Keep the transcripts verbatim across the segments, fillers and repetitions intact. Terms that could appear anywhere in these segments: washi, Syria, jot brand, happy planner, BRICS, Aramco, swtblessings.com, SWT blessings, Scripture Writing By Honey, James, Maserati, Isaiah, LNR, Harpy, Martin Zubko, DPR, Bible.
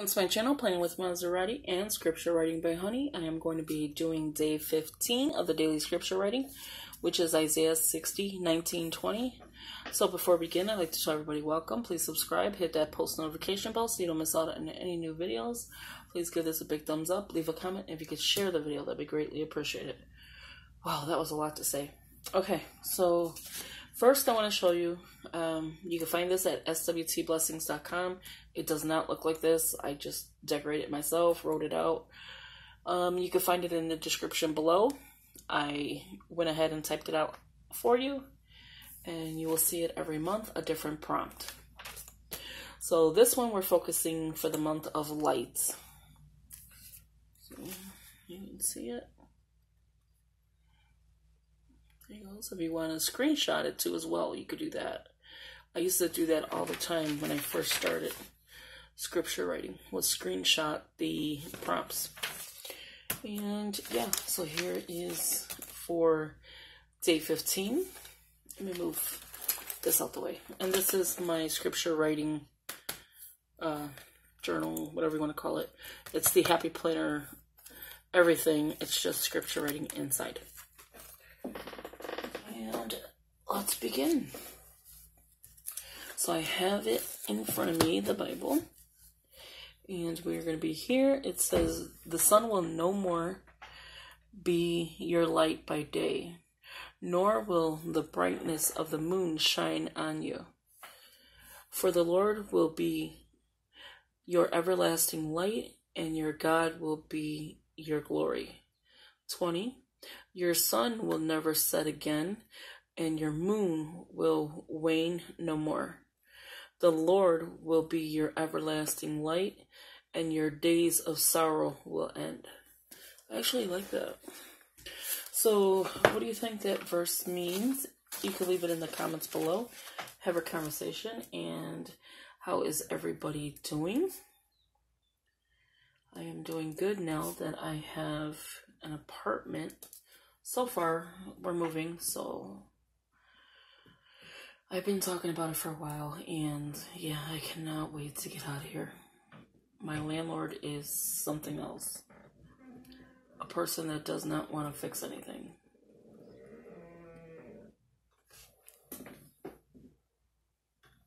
It's my channel, Planning with Maserati, and Scripture Writing by Honey. I am going to be doing day fifteen of the daily scripture writing, which is Isaiah sixty, nineteen, twenty. So before we begin, I'd like to tell everybody welcome. Please subscribe, hit that post notification bell so you don't miss out on any new videos. Please give this a big thumbs up, leave a comment, and if you could share the video, that'd be greatly appreciated. Wow, that was a lot to say. Okay, so first, I want to show you, um, you can find this at S W T blessings dot com. It does not look like this. I just decorated it myself, wrote it out. Um, you can find it in the description below. I went ahead and typed it out for you, and you will see it every month, a different prompt. So this one, we're focusing for the month of lights. So you can see it. There you go. So if you want to screenshot it too as well, you could do that. I used to do that all the time when I first started scripture writing, was screenshot the prompts. And yeah, so here is for day fifteen. Let me move this out the way. And this is my scripture writing uh, journal, whatever you want to call it. It's the Happy Planner, everything. It's just scripture writing inside. Let's begin. So I have it in front of me, the Bible, and we're going to be here. It says, the sun will no more be your light by day, nor will the brightness of the moon shine on you. For the Lord will be your everlasting light, and your God will be your glory. twenty. Your sun will never set again, and your moon will wane no more. The Lord will be your everlasting light, and your days of sorrow will end. I actually like that. So what do you think that verse means? You can leave it in the comments below. Have a conversation. And how is everybody doing? I am doing good now that I have an apartment. So far, we're moving, so I've been talking about it for a while, and yeah, I cannot wait to get out of here. My landlord is something else. A person that does not want to fix anything.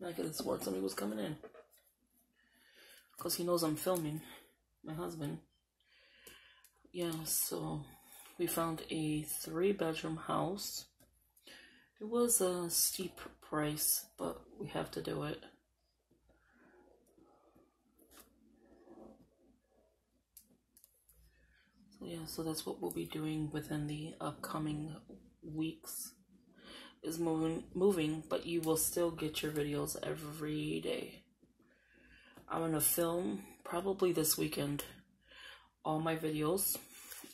I could have sworn somebody was coming in. Because he knows I'm filming. My husband. Yeah, so we found a three-bedroom house. It was a steep price, but we have to do it. So yeah, so that's what we'll be doing within the upcoming weeks, is moving, moving, but you will still get your videos every day. I'm going to film, probably this weekend, all my videos.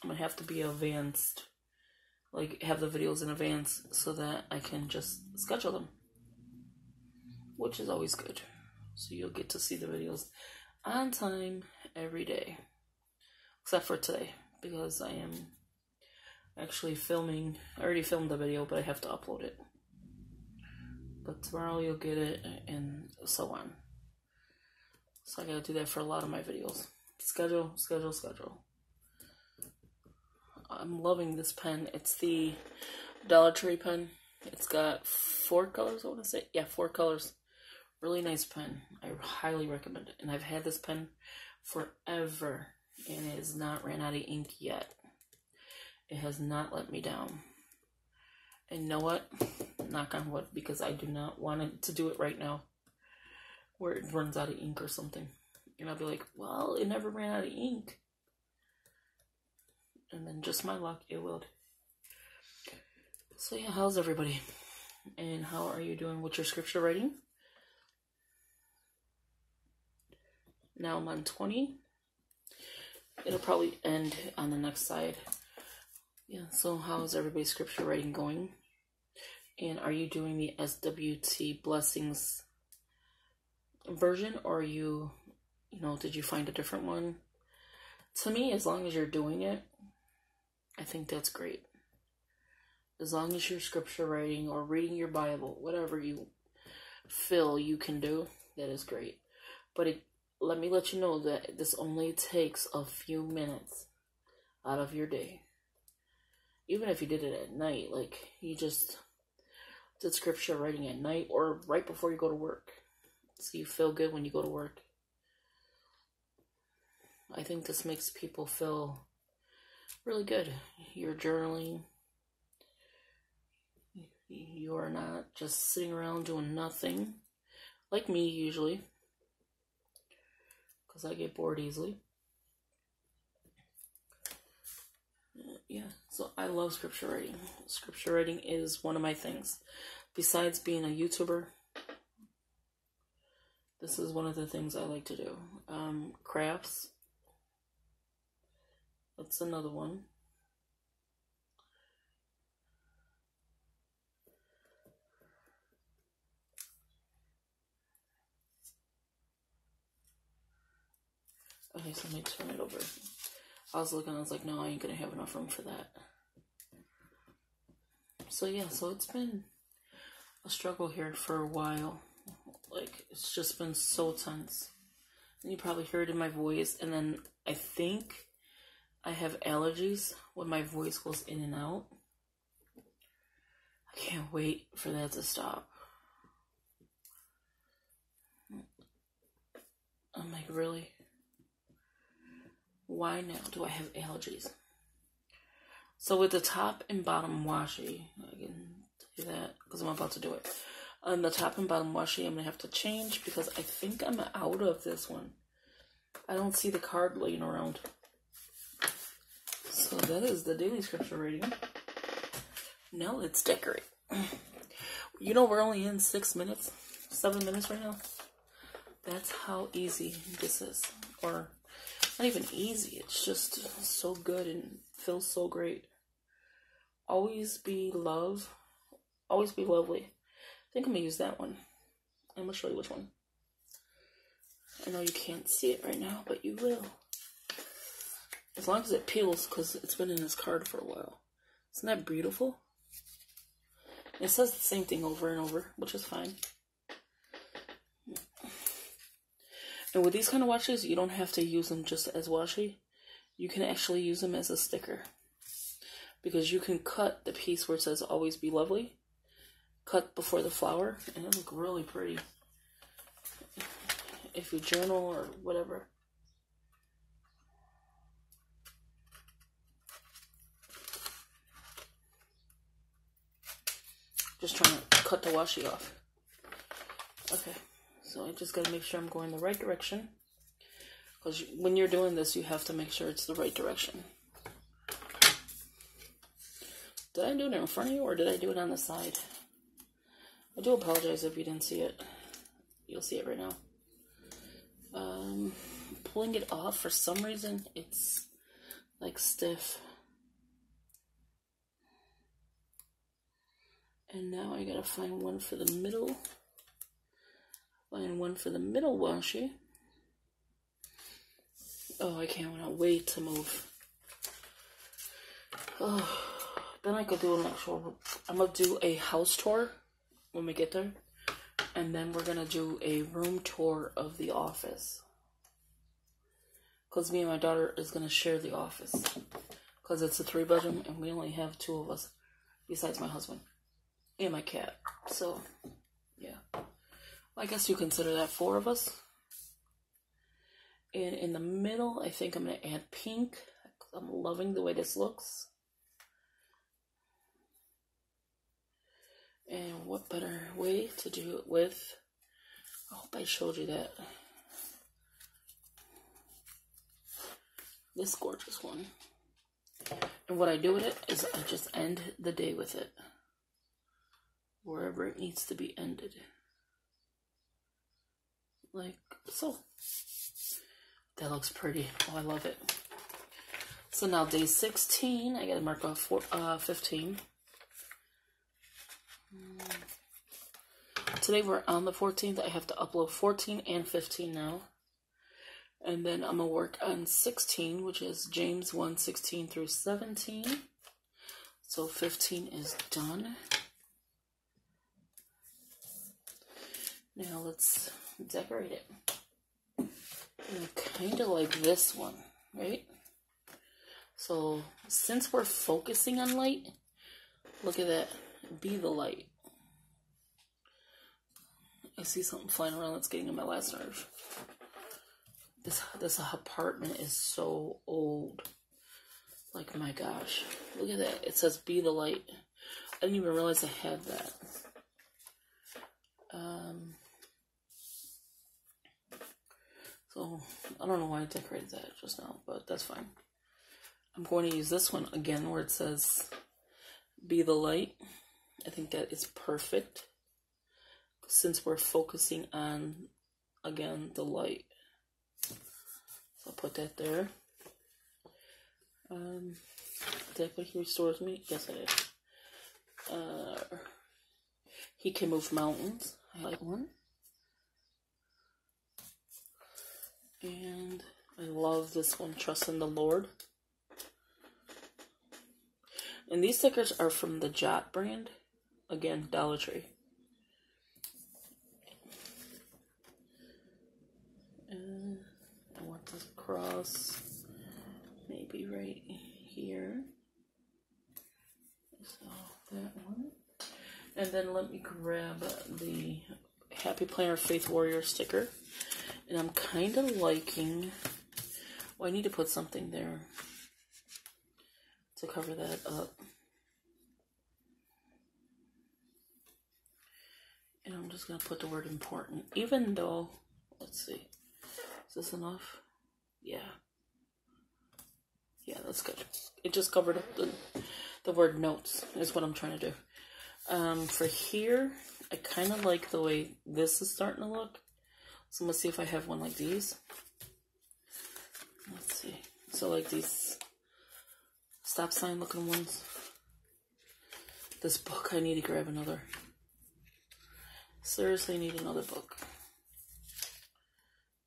I'm going to have to be advanced. Like, have the videos in advance so that I can just schedule them, which is always good. So you'll get to see the videos on time every day, except for today, because I am actually filming. I already filmed the video, but I have to upload it. But tomorrow you'll get it, and so on. So I gotta do that for a lot of my videos. Schedule, schedule, schedule. I'm loving this pen. It's the Dollar Tree pen. It's got four colors, I want to say. Yeah, four colors. Really nice pen. I highly recommend it. And I've had this pen forever, and it has not ran out of ink yet. It has not let me down. And you know what? Knock on wood, because I do not want it to do it right now, where it runs out of ink or something. And I'll be like, well, it never ran out of ink. And then just my luck, it will. So yeah, how's everybody? And how are you doing with your scripture writing? Now I'm on twenty. It'll probably end on the next side. Yeah, so how's everybody's scripture writing going? And are you doing the S W T Blessings version? Or are you, you know, did you find a different one? To me, as long as you're doing it, I think that's great. As long as you're scripture writing or reading your Bible, whatever you feel you can do, that is great. But it, let me let you know that this only takes a few minutes out of your day. Even if you did it at night, like you just did scripture writing at night or right before you go to work, so you feel good when you go to work. I think this makes people feel really good. You're journaling. You are not just sitting around doing nothing, like me usually, because I get bored easily. Yeah, so I love scripture writing. Scripture writing is one of my things. Besides being a YouTuber, this is one of the things I like to do. Um, crafts. That's another one. Okay, so let me turn it over. I was looking, I was like, no, I ain't gonna have enough room for that. So yeah, so it's been a struggle here for a while. Like, it's just been so tense. And you probably hear it in my voice, and then I think I have allergies when my voice goes in and out. I can't wait for that to stop. I'm like, really? Why now do I have allergies? So with the top and bottom washi, I can do that because I'm about to do it. On the top and bottom washi, I'm going to have to change because I think I'm out of this one. I don't see the card laying around. So that is the daily scripture reading. Now let's decorate. You know we're only in six minutes, seven minutes right now. That's how easy this is. Or not even easy, it's just so good and feels so great. Always be love. Always be lovely. I think I'm going to use that one. I'm going to show you which one. I know you can't see it right now, but you will. As long as it peels, because it's been in this card for a while. Isn't that beautiful? It says the same thing over and over, which is fine. And with these kind of washi, you don't have to use them just as washi. You can actually use them as a sticker. Because you can cut the piece where it says, always be lovely. Cut before the flower, and it'll look really pretty. If you journal or whatever. Just trying to cut the washi off. Okay, so I just got to make sure I'm going the right direction. Because when you're doing this, you have to make sure it's the right direction. Did I do it in front of you or did I do it on the side? I do apologize if you didn't see it. You'll see it right now. Um, pulling it off, for some reason, it's like stiff. And now I gotta find one for the middle. Find one for the middle washi. Oh, I can't wait to move. Oh, then I could do an actual. I'm gonna do a house tour when we get there, and then we're gonna do a room tour of the office. Cause me and my daughter is gonna share the office. Cause it's a three bedroom, and we only have two of us, besides my husband. And my cat. So, yeah. Well, I guess you consider that four of us. And in the middle, I think I'm going to add pink. I'm loving the way this looks. And what better way to do it with? I hope I showed you that. This gorgeous one. And what I do with it is I just end the day with it. Wherever it needs to be ended. Like so. That looks pretty. Oh, I love it. So now day sixteen. I gotta mark off four, uh, fifteen. Today we're on the fourteenth. I have to upload fourteen and fifteen now. And then I'm gonna work on sixteen, which is James one sixteen through seventeen. So fifteen is done. Now let's decorate it. kind of like this one, right? So since we're focusing on light, look at that. Be the light. I see something flying around that's getting in my last nerve. This this apartment is so old. Like, my gosh. Look at that. It says, be the light. I didn't even realize I had that. Um, so, I don't know why I decorated that just now, but that's fine. I'm going to use this one again where it says, be the light. I think that is perfect. Since we're focusing on, again, the light. So, I'll put that there. Um, did I put he restores me? Yes, I did. Uh, he can move mountains. I like one. And I love this one, Trust in the Lord. And these stickers are from the Jot brand. Again, Dollar Tree. And I want this cross. Maybe right here. So that one. And then let me grab the Happy Planner Faith Warrior sticker. And I'm kind of liking... Well, I need to put something there to cover that up. And I'm just going to put the word important. Even though... Let's see. Is this enough? Yeah. Yeah, that's good. It just covered up the, the word notes is what I'm trying to do. Um, for here, I kind of like the way this is starting to look. So let's see if I have one like these. Let's see. So like these stop sign looking ones. This book, I need to grab another. Seriously, I need another book.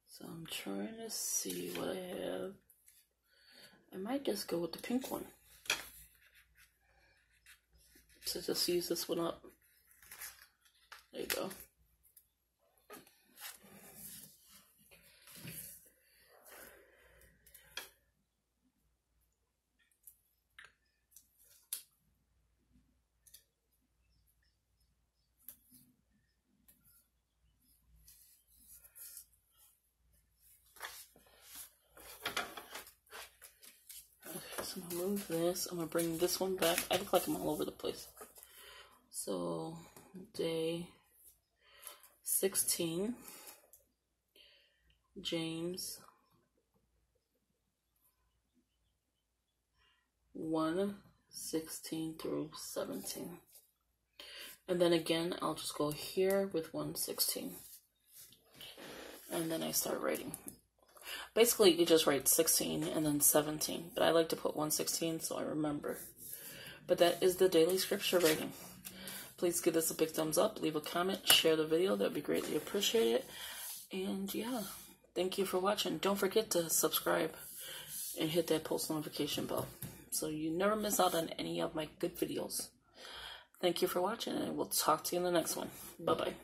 So I'm trying to see what I have. I might just go with the pink one. So just use this one up. There you go. So I'm going to move this. I'm going to bring this one back. I look like I'm all over the place. So, day sixteen. James. one sixteen through seventeen. And then again, I'll just go here with one sixteen. And then I start writing. Basically, you just write sixteen and then seventeen, but I like to put one sixteen so I remember. But that is the daily scripture reading. Please give this a big thumbs up, leave a comment, share the video. That would be greatly appreciated. And yeah, thank you for watching. Don't forget to subscribe and hit that post notification bell so you never miss out on any of my good videos. Thank you for watching, and I will talk to you in the next one. Bye-bye.